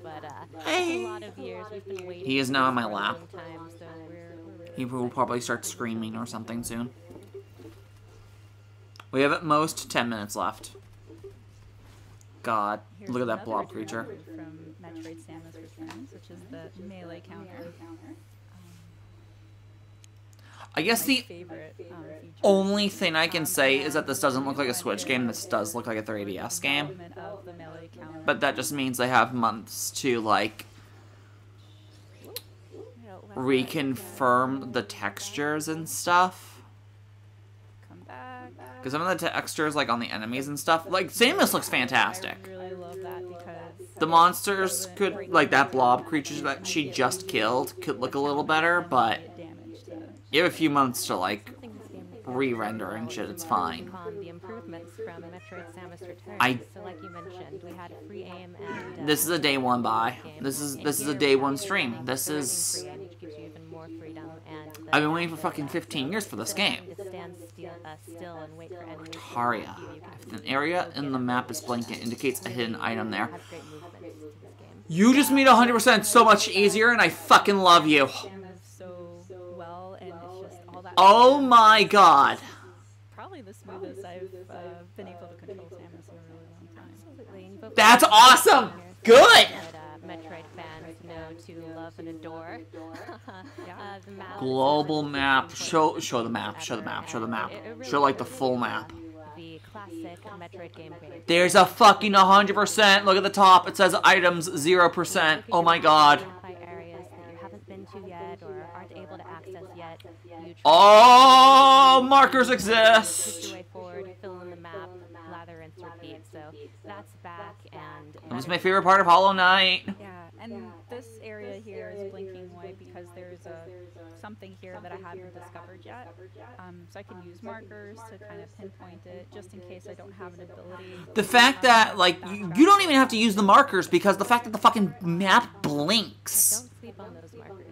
But, uh, hey. A lot of years we've been waiting. He is now on my lap. Time, so we're, we're he will probably start screaming or something soon. We have at most ten minutes left. God, here's look at that blob creature. From Metroid Samus Returns, which is the melee counter. Um, I guess the favorite, um, only thing I can say is that this doesn't look like a Switch game. This does look like a three D S game. But that just means they have months to, like, reconfirm the textures and stuff. Because some of the textures, like, on the enemies and stuff, like, Samus looks fantastic. I really love that because The monsters could, like that blob creature that she just killed, could look a little better, but you have a few months to, like, re-render and shit, it's fine. I... This is a day one buy. This is, this is a day one stream. This is... I've been waiting for fucking fifteen years for this game. Retaria. If an area in the map is blank, it indicates a hidden item there. You just made one hundred percent so much easier, and I fucking love you. Oh my god. Probably the smoothest I've uh, been able to control Samus in a really long time. Absolutely. That's awesome! Good! Metroid fans know to love and adore. Global map. Show show the map. Show the map. Show the map. Show like the full map. The classic Metroid game. There's a fucking one hundred percent. Look at the top. It says items zero percent. Oh my god. Oh, markers exist! That was my favorite part of Hollow Knight. Yeah, and this area here is blinking white because there's a something here that I haven't discovered yet. Um, so I can use markers to kind of pinpoint it, just in case I don't have an ability. The fact that, like, you, you don't even have to use the markers because the fact that the fucking map blinks. Don't sleep on those markers.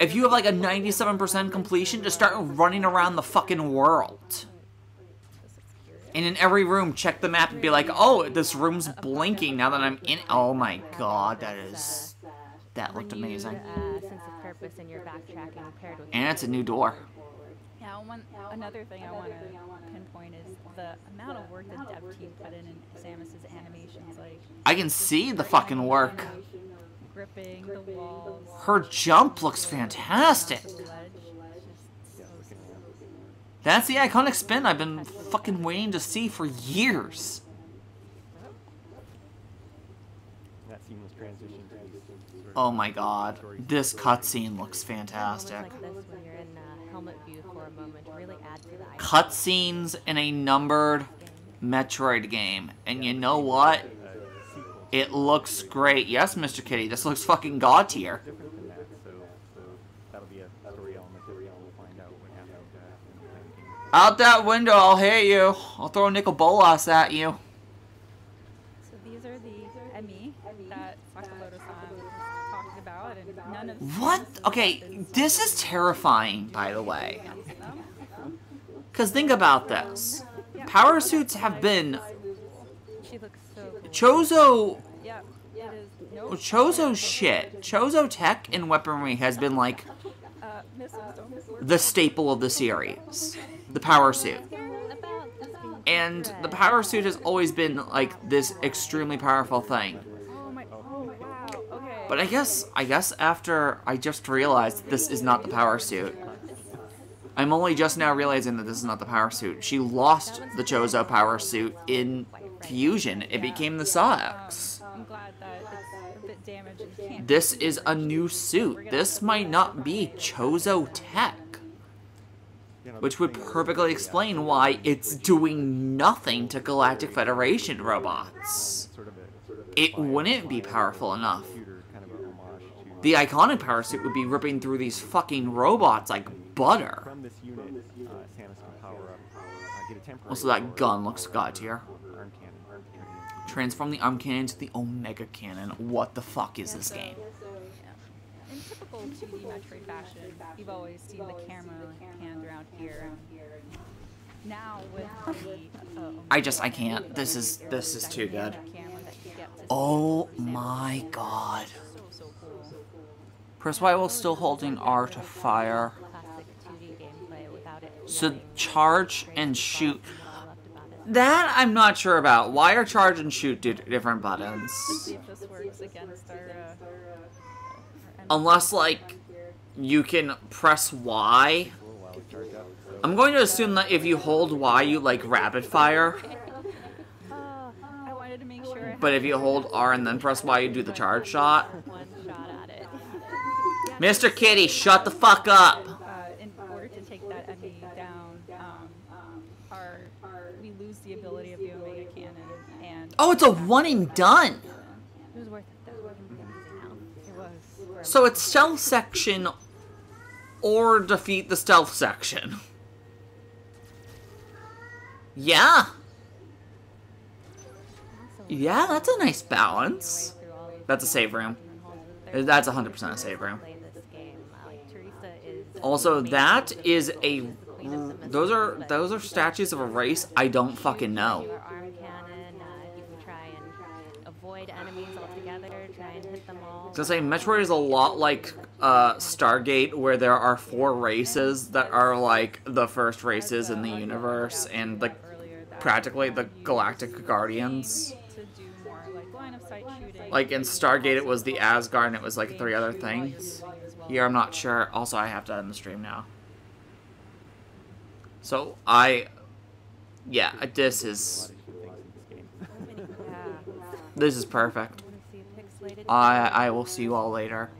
If you have like a ninety-seven percent completion, just start running around the fucking world. And in every room, check the map and be like, oh, this room's blinking now that I'm in. Oh my god, that is... That looked amazing. And it's a new door. Now, one, another thing I want to pinpoint is the amount of work the dev team put in in Samus's animations. Like, I can see the fucking work. Gripping the walls. Her jump looks fantastic. That's the iconic spin I've been fucking waiting to see for years. Oh my god, this cutscene looks fantastic. Cutscenes in a numbered Metroid game, and you know what? It looks great. Yes, Mister Kitty, this looks fucking god tier. Out that window, I'll hit you. I'll throw a nickel bolas at you. So these are the Emmy that Sakamoto-san was talking about, and none of what? Okay, this is terrifying, by the way. Because think about this. Power suits have been... Chozo, Chozo shit, Chozo tech and weaponry has been like the staple of the series, the power suit. And the power suit has always been like this extremely powerful thing. But I guess, I guess after I just realized this is not the power suit. I'm only just now realizing that this is not the power suit. She lost the Chozo power suit in... Fusion, it became the Sox. Um, I'm glad that it's a bit damaged and can't this is a new suit. This might not be Chozo Tech. Which would perfectly explain why it's doing nothing to Galactic Federation robots. It wouldn't be powerful enough. The iconic power suit would be ripping through these fucking robots like butter. From this unit, uh, Samus can power up, uh, get a temporary also, that gun looks god tier. Transform the arm cannon to the Omega Cannon. What the fuck is this game? Yeah. In typical two D Metroid fashion, you've always seen the camera hand around here. Now with the... Uh, I just, I can't. This is, this is too good. Oh my god. Press Y while still holding R to fire. So charge and shoot... That I'm not sure about. Why are charge and shoot do different buttons? Unless, like, you can press Y. I'm going to assume that if you hold Y, you, like, rapid fire. But if you hold R and then press Y, you do the charge shot. Mister Kitty, shut the fuck up! Oh, it's a one and done. So it's stealth section or defeat the stealth section. Yeah. Yeah, that's a nice balance. That's a save room. That's one hundred percent a save room. Also, that is a... Those are those are statues of a race I don't fucking know. I was going to say, Metroid is a lot like uh, Stargate, where there are four races that are like the first races in the universe, and the, practically the Galactic Guardians. Like in Stargate it was the Asgard and it was like three other things. Here I'm not sure. Also I have to end the stream now. So I... Yeah, this is... This is perfect. I I will see you all later.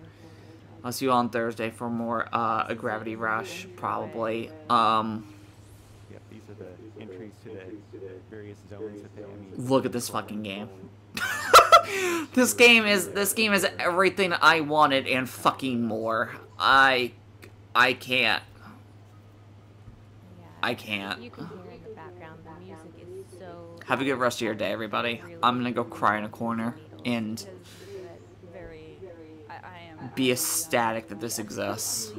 I'll see you all on Thursday for more uh, a Gravity Rush, probably. Um, yeah, these are the entries to the various zones that they need. Look at this fucking game. This game is this game is everything I wanted and fucking more. I I can't. I can't. Have a good rest of your day, everybody. I'm gonna go cry in a corner and be ecstatic that this exists.